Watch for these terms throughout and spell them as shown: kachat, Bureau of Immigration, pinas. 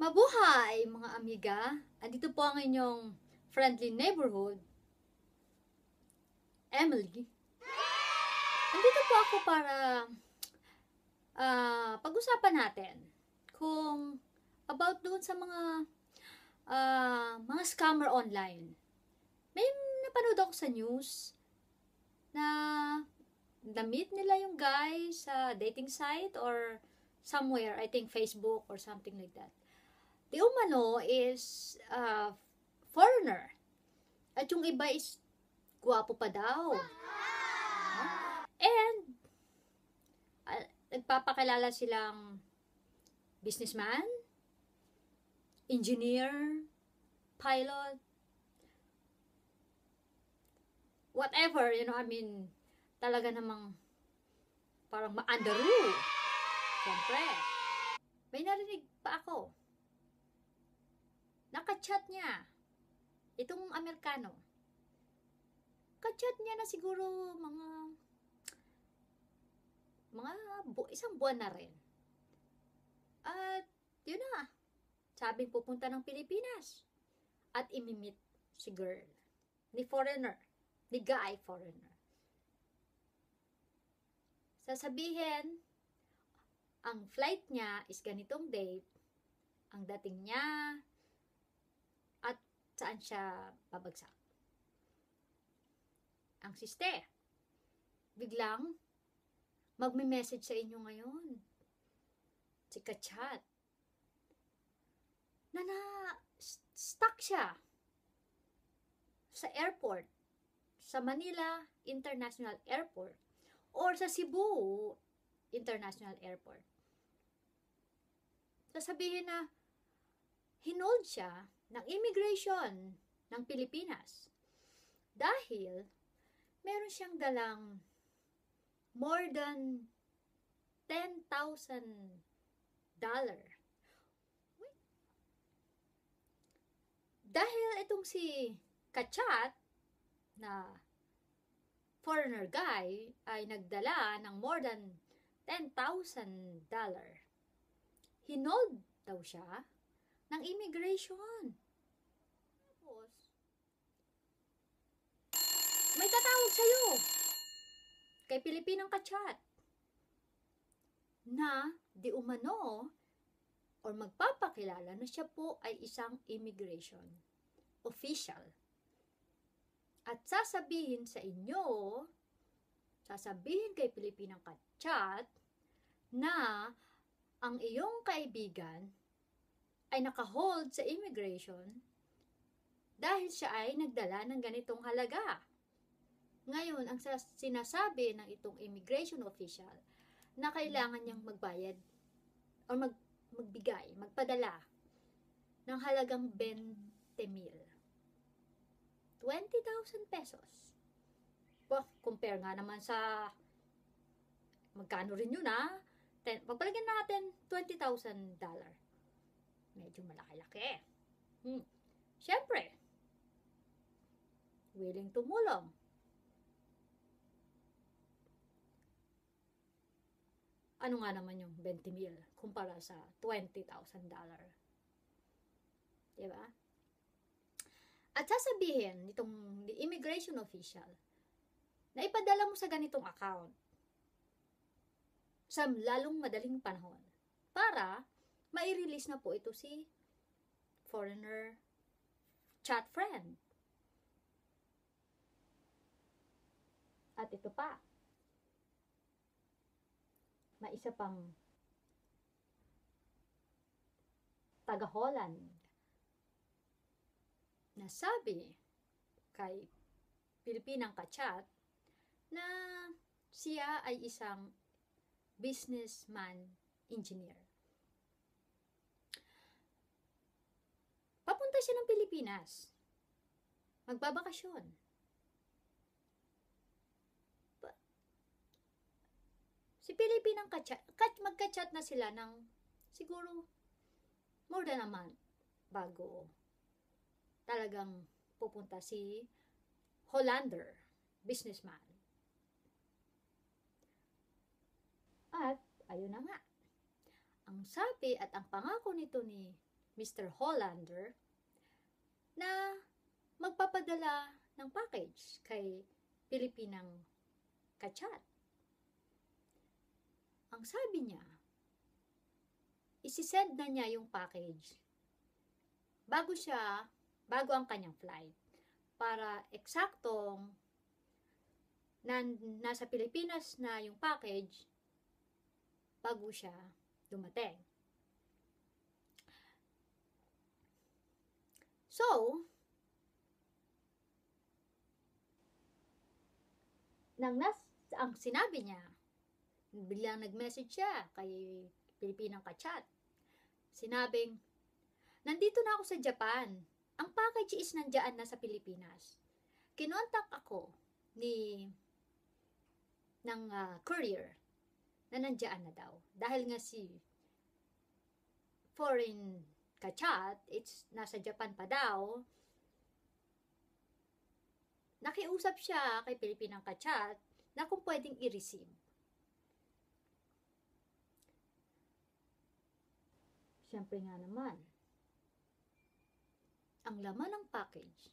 Mabuhay mga amiga! Andito po ang inyong friendly neighborhood, Emily. Andito po ako para pag-usapan natin kung about doon sa mga scammer online. May napanood ako sa news na na-meet nila yung guy sa dating site or somewhere, I think Facebook or something like that. Di umano is foreigner. At yung iba is guwapo pa daw. And nagpapakilala silang businessman, engineer, pilot, whatever, you know, I mean, talaga namang parang maandaro. Siyempre. May narinig pa ako. Nakachat niya itong Amerikano. Kachat niya na siguro isang buwan na rin. At yun na, sabing pupunta ng Pilipinas at imimit si girl, ni foreigner, ni guy foreigner. Sasabihin, ang flight niya is ganitong date, ang dating niya, saan siya babagsak. Ang sister, biglang magme-message sa inyo ngayon. Si Kachat. Stuck siya sa airport. Sa Manila International Airport or sa Cebu International Airport. Sasabihin na hinold siya ng immigration ng Pilipinas dahil meron siyang dalang more than $10,000. Dahil itong si Kachat na foreigner guy ay nagdala ng more than $10,000, hinold daw siya ng immigration. Tapos, may tatawag sa'yo kay Pilipinang Kachat na di umano or magpapakilala na siya po ay isang immigration official. At sasabihin sa inyo, sasabihin kay Pilipinang Kachat na ang iyong kaibigan ay nakahold sa immigration dahil siya ay nagdala ng ganitong halaga. Ngayon, ang sinasabi ng itong immigration official na kailangan niyang magbayad o magpadala ng halagang 20,000 pesos. Well, compare nga naman sa magkano rin yun ha? Pagpalagyan natin, $20,000. Medyo malaki-laki. Siyempre, willing tumulong. Ano nga naman yung 20,000 kumpara sa $20,000? Diba? At sasabihin nitong immigration official na ipadala mo sa ganitong account sa lalong madaling panahon para mai-release na po ito si foreigner chat friend. At ito pa. May isa pang taga-Holland na sabi kay Pilipinang Kachat na siya ay isang businessman engineer. Papunta siya ng Pilipinas. Magbabakasyon. Si Pilipinang Kachat, magka-chat na sila ng siguro more than a month bago talagang pupunta si Hollander, businessman. At ayun na nga. Ang sabi at ang pangako nito ni Mr. Hollander, na magpapadala ng package kay Pilipinang Kachat. Ang sabi niya, isisend na niya yung package bago ang kanyang flight para eksaktong nasa Pilipinas na yung package bago siya dumating. So, ang sinabi niya, biglang nag-message siya kay Pilipinang Kachat. Sinabing, nandito na ako sa Japan. Ang package is nandiyan na sa Pilipinas. Kinontak ako ng courier na nandiyan na daw. Dahil nga si Foreign Kachat, nasa Japan pa daw, nakiusap siya kay Pilipinang Kachat na kung pwedeng i-receive. Siyempre nga naman, ang laman ng package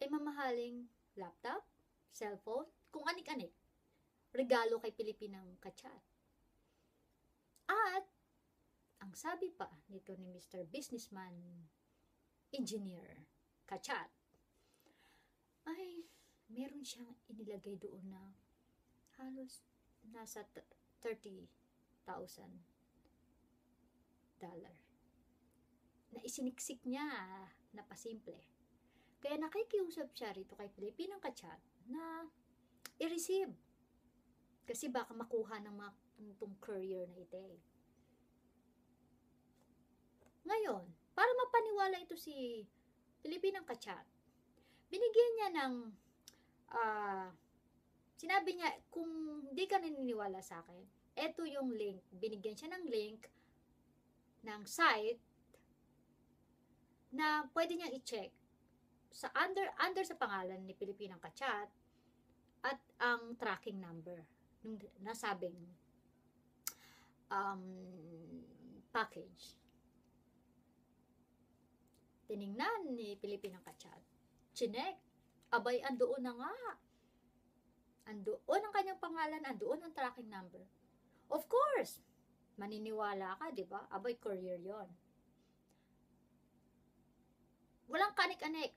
ay mamahaling laptop, cellphone, kung anik-anik, regalo kay Pilipinang Kachat. At, ang sabi pa nito ni Mr. Businessman Engineer Kachat, ay meron siyang inilagay doon na halos nasa $30,000 na isiniksik niya na pasimple. Kaya nakikiusap siya rito kay Pilipinang Kachat na i-receive kasi baka makuha ng mga itong courier na ito. Ngayon, para mapaniwala ito si Pilipinang Kachat, binigyan niya ng sinabi niya, kung hindi ka naniniwala sa akin, eto yung link. Binigyan siya ng link ng site na pwede niyang i-check sa under sa pangalan ni Pilipinang Kachat at ang tracking number nung nasabing package. Tiningnan ni Pilipinang Kachat, chinek, abay, andoon na nga. Andoon ang kanyang pangalan, andoon ang tracking number. Of course, maniniwala ka, di ba? Abay, courier yon. Walang kanik-anik.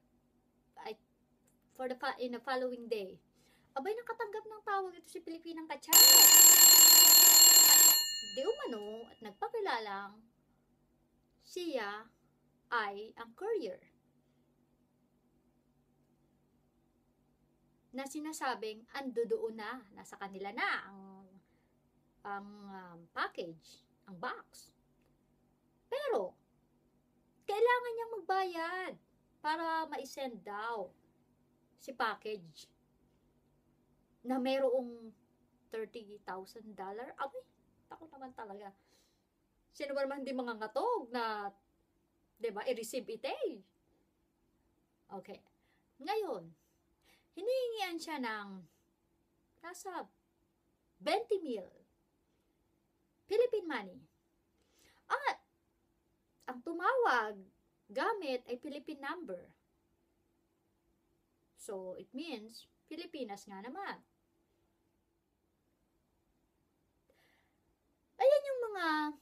In the following day, abay, nakatanggap ng tawag ito si Pilipinang Kachat. At di umano, at nagpakilalang, siya ay ang courier na sinasabing andoon na, nasa kanila na ang package, ang box. Pero, kailangan niyang magbayad para ma-send daw si package na mayroong $30,000. Abay, tako naman talaga. Sino ba naman hindi mangangatog na, di ba, i-receive ite? Okay. Ngayon, hinihingian siya ng nasa 20,000 Philippine money. At ang tumawag gamit ay Philippine number. So, it means Pilipinas nga naman. Ayan yung mga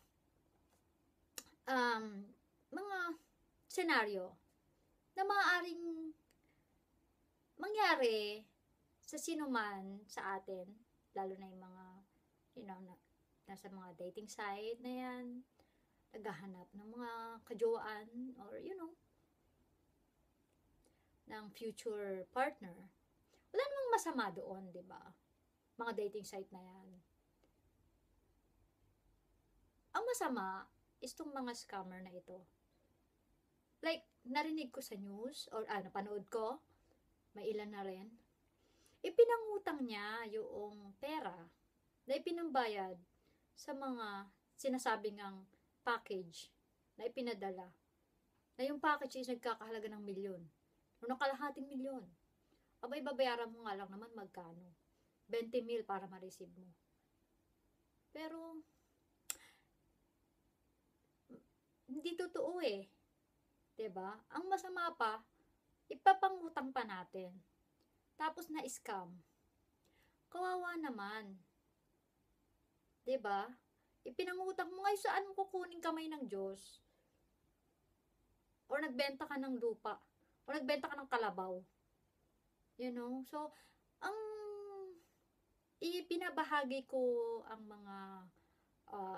senaryo na maaaring mangyari sa sinuman sa atin, lalo na yung mga, you know, nasa mga dating site na yan, naghahanap ng mga kajowaan or, you know, ng future partner. Wala namang masama doon, di ba? Mga dating site na yan. Ang masama is tong mga scammer na ito. Like, narinig ko sa news or napanood ko, may ilan na rin, ipinangutang niya yung pera na ipinambayad sa mga sinasabing ang package na ipinadala. Na yung package is nagkakahalaga ng milyon. O nakalahating milyon. Abay, babayaran mo nga lang naman magkano. 20,000 para ma-receive mo. Pero, hindi totoo eh. 'Di ba? Ang masama pa, ipapangutang pa natin. Tapos na-scam. Kawawa naman. 'Di ba? Ipinangutang mo ngayon, saan mo kukunin kamay ng Diyos? Or nagbenta ka ng lupa. Or nagbenta ka ng kalabaw. You know? So, ang ipinabahagi ko ang mga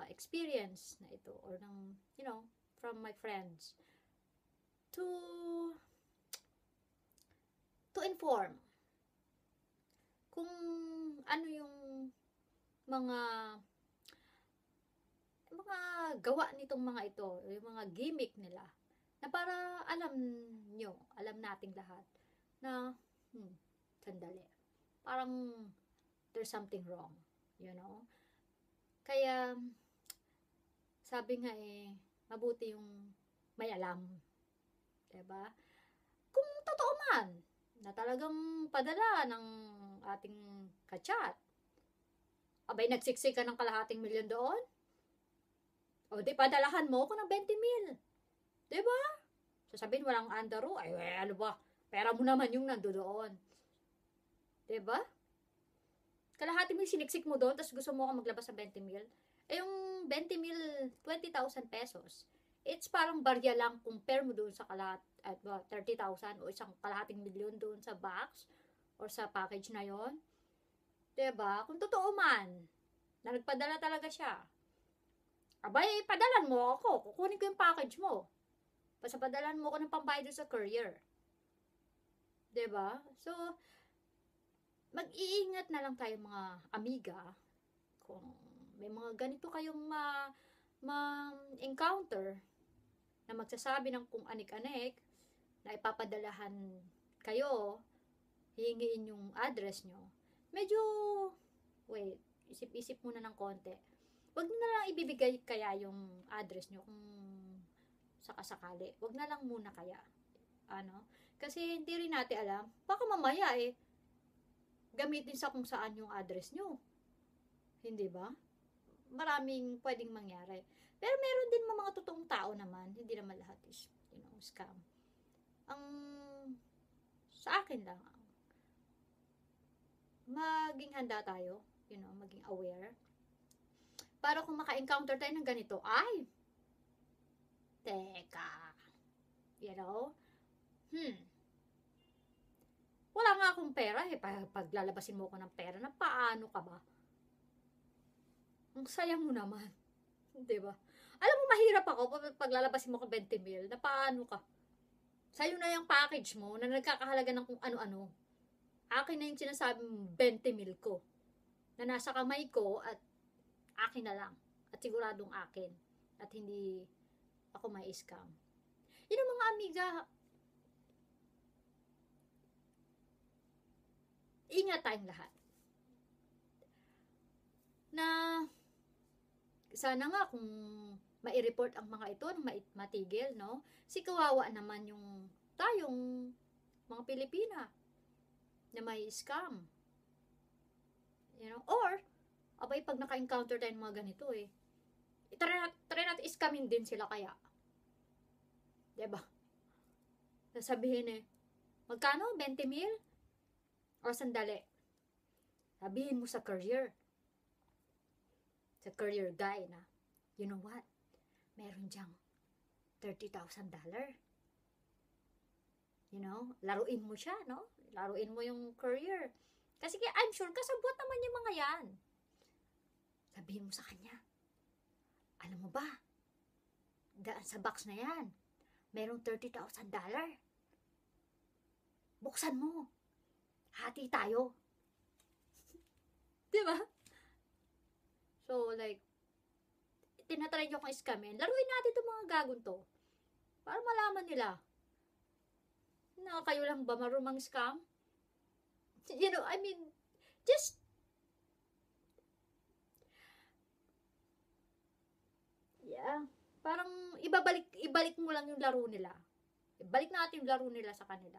experience na ito or ng, you know, from my friends to inform kung ano yung mga gawa nitong mga ito, yung mga gimmick nila na para alam nating lahat na sandali. Parang there's something wrong, you know? Kaya, sabi nga eh, mabuti yung may alam. Diba? Kung totoo man, na talagang padala ng ating kachat, abay, nagsiksik ka ng kalahating milyon doon? O, di padalahan mo ako ng 20,000. Diba? Sasabihin, walang andaro, ay, ano ba? Pera mo naman yung nandoon. Diba? Kalahati mo yung siniksik mo doon, tapos gusto mo ako maglabas sa 20,000. Eh, yung 20,000, 20,000 pesos, it's parang barya lang compare mo doon sa kalahat, at 30,000 o isang kalahating milyon doon sa box or sa package na yon. Diba? Kung totoo man, na nagpadala talaga siya. Abay, padalan mo ako. Kukunin ko yung package mo. Pasapadalan mo ako ng pambayad sa courier. Diba? So, mag-iingat na lang tayo mga amiga kung may mga ganito kayong ma-encounter na magsasabi ng kung anik-anik na ipapadalahan kayo, hihingiin yung address nyo. Medyo, wait, isip-isip muna ng konti. Huwag na lang ibibigay kaya yung address nyo kung sakasakali. Huwag na lang muna kaya. Ano? Kasi hindi rin natin alam, baka mamaya eh, gamitin sa kung saan yung address nyo. Hindi ba? Maraming pwedeng mangyari. Pero meron din mga totoong tao naman. Hindi naman lahat is, you know, scam. Ang sa akin lang, maging handa tayo, you know, maging aware. Para kung maka-encounter tayo ng ganito, ay, teka, you know, wala nga akong pera eh. Paglalabasin mo ako ng pera na paano ka ba? Ang saya mo naman. Diba? Alam mo, mahirap ako paglalabasin mo ako 20,000 na paano ka? Sa'yo na yung package mo na nagkakahalaga ng kung ano-ano. Akin na yung sinasabi mong 20,000 ko. Na nasa kamay ko at akin na lang. At siguradong akin. At hindi ako may scam. Yun ang mga amiga, ingat tayong lahat. Na sana nga kung mai-report ang mga ito nang matigil, no? Si kawawa naman yung tayong mga Pilipina na may scam. You know? Or, abay pag naka-encounter tayo ng mga ganito eh, try natin iskamin din sila kaya. Diba? Sasabihin eh, magkano? 20,000? O sandali, sabihin mo sa career guy na, you know what, meron diyang $30,000. You know, laruin mo siya, no? Laruin mo yung career. Kasi I'm sure, kasabot naman yung mga yan. Sabihin mo sa kanya, alam mo ba, daan sa box na yan, merong $30,000. Buksan mo. Hati tayo. Diba? So, like, tinatry nyo kong iskamin. Laruin natin itong mga gagon to. Para malaman nila na kayo lang ba marumang scam? You know, I mean, just yeah. Parang ibalik mo lang yung laro nila. Ibalik natin yung laro nila sa kanila.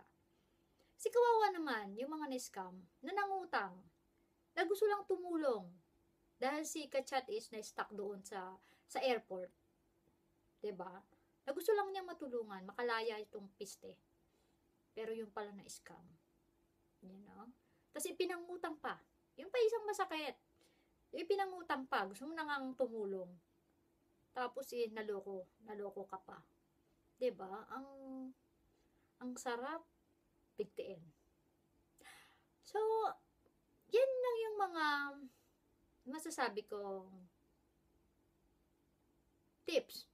Si kawawa naman, yung mga na-scam, na nangutang, na gusto lang tumulong. Dahil si kachat is na-stuck doon sa airport. Diba? na gusto lang niya matulungan, makalaya itong piste. Pero yung pala na scam. You know? Tapos ipinangutang pa. Yung pa isang masakit. Ipinangutang pa. Gusto mo na ngang tumulong. Tapos naloko. Naloko ka pa. Diba? Ang sarap bigtiin. So, yan lang yung mga masasabi kong tips.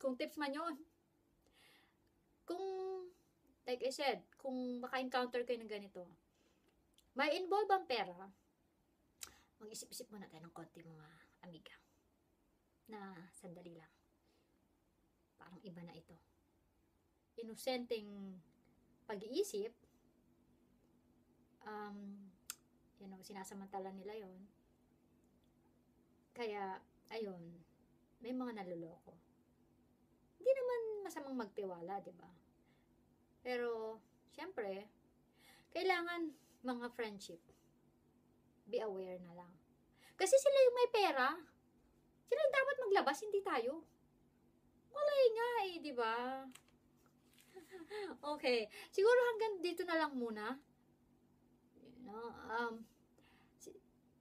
Kung tips man yun. Kung, like I said, kung maka-encounter kayo ng ganito, may involve ang pera, mag-isip-isip muna tayo ng konti mga amiga. Na sandali lang. Parang iba na ito. Inosenteng pag-iisip, you know, sinasamantala nila yon. Kaya, ayun, may mga naluloko. Hindi naman masamang magtiwala, diba? Pero, syempre, kailangan mga friendship. Be aware na lang. Kasi sila yung may pera. Sila yung dapat maglabas, hindi tayo. Walay nga eh, diba? Okay. Siguro hanggang dito na lang muna. You know,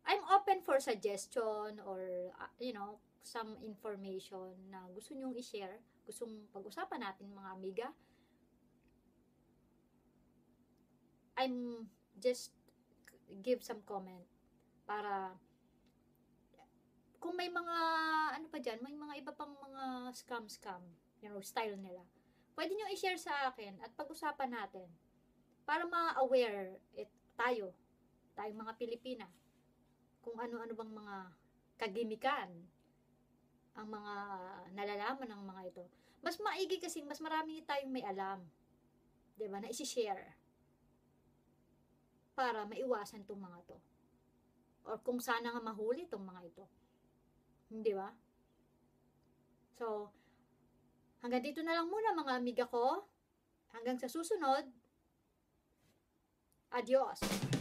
I'm open for suggestion or, you know, some information na gusto nyong i-share. Gustong pag-usapan natin, mga amiga. I'm just give some comment para kung may mga, ano pa dyan, may mga iba pang mga scam, you know, style nila. Pwede nyo i-share sa akin at pag-usapan natin para ma-aware tayong mga Pilipina, kung ano-ano bang mga kagimikan ang mga nalalaman ng mga ito. Mas maigi kasi mas marami tayong may alam, diba, na isi-share para maiwasan itong mga to. Or kung sana nga mahuli itong mga ito. Hindi ba? So, hanggang dito na lang muna mga amiga ko. Hanggang sa susunod. Adios!